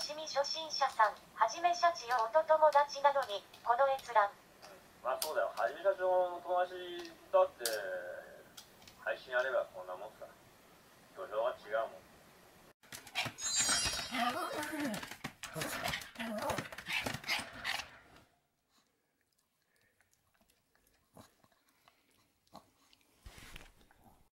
しみ初心者さん、はじめしゃちよおと友達なのに、この閲覧。まあそうだよ、はじめしゃちよお友達だって、配信あればこんなもんか。